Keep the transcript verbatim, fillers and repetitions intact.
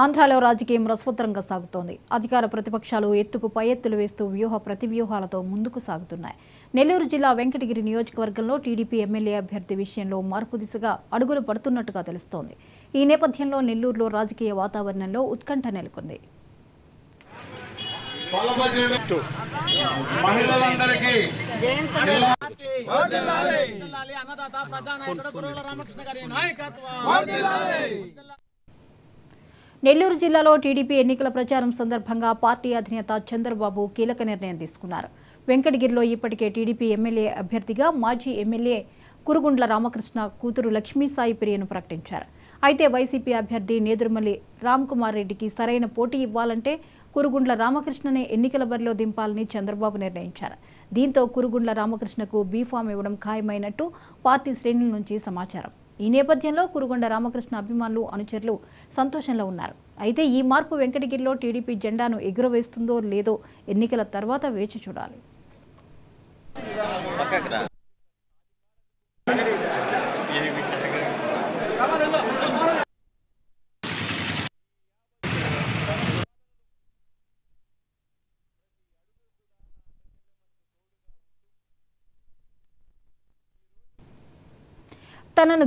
ఆంధ్రాలో రాజకీయం రసవత్తరంగా సాగుతోంది. అధికార ప్రతిపక్షాలు ఎత్తుకు పై ఎత్తులు వేస్తూ వ్యూహ ప్రతివ్యూహాలతో ముందుకు సాగుతున్నాయి. నెల్లూరు జిల్లా వెంకటగిరి నియోజకవర్గంలో టీడీపీ ఎమ్మెల్యే అభ్యర్థి విషయంలో మార్పు దిశగా అడుగులు పడుతున్నట్టుగా తెలుస్తోంది. ఈ నేపథ్యంలో నెల్లూరులో రాజకీయ వాతావరణంలో ఉత్కంఠ నెలకొంది. నెల్లూరు జిల్లాలో టీడీపీ ఎన్నికల ప్రచారం సందర్భంగా పార్టీ అధినేత చంద్రబాబు కీలక నిర్ణయం తీసుకున్నారు. వెంకటగిరిలో ఇప్పటికే టీడీపీ ఎమ్మెల్యే అభ్యర్థిగా మాజీ ఎమ్మెల్యే కురుగుండ్ల రామకృష్ణ కూతురు లక్ష్మీసాయి ప్రియను ప్రకటించారు. అయితే వైసీపీ అభ్యర్థి నేదురుమల్లి రామ్కుమార్ రెడ్డికి సరైన పోటీ ఇవ్వాలంటే కురుగుండ్ల రామకృష్ణనే ఎన్నికల బరిలో దింపాలని చంద్రబాబు నిర్ణయించారు. దీంతో కురుగుండ్ల రామకృష్ణకు బీఫామ్ ఇవ్వడం ఖాయమైనట్టు పార్టీ శ్రేణుల నుంచి సమాచారం. ఈ నేపథ్యంలో కురుగుండ్ల రామకృష్ణ అభిమానులు, అనుచరులు సంతోషంలో ఉన్నారు. అయితే ఈ మార్పు వెంకటగిరిలో టీడీపీ జెండాను ఎగురవేస్తుందో లేదో ఎన్నికల తర్వాత వేచి చూడాలి. తనను